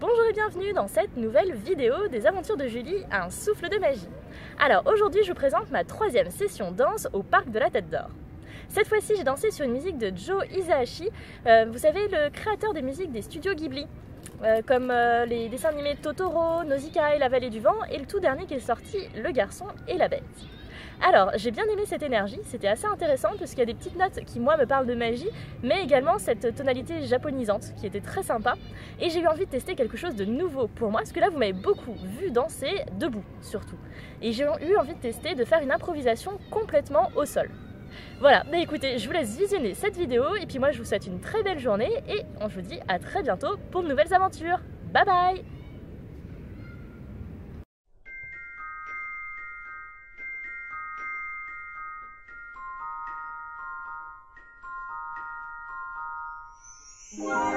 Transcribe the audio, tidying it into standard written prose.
Bonjour et bienvenue dans cette nouvelle vidéo des aventures de Julie à un souffle de magie. Alors aujourd'hui je vous présente ma troisième session danse au Parc de la Tête d'Or. Cette fois-ci j'ai dansé sur une musique de Joe Hisaishi, vous savez le créateur des musiques des studios Ghibli, comme les dessins animés de Totoro, Nausicaa et la Vallée du Vent et le tout dernier qui est sorti, Le Garçon et la Bête. Alors j'ai bien aimé cette énergie, c'était assez intéressant parce qu'il y a des petites notes qui moi me parlent de magie mais également cette tonalité japonisante qui était très sympa et j'ai eu envie de tester quelque chose de nouveau pour moi parce que là vous m'avez beaucoup vu danser debout surtout et j'ai eu envie de tester de faire une improvisation complètement au sol. Voilà, bah écoutez, je vous laisse visionner cette vidéo et puis moi je vous souhaite une très belle journée et je vous dis à très bientôt pour de nouvelles aventures. Bye bye! Wow.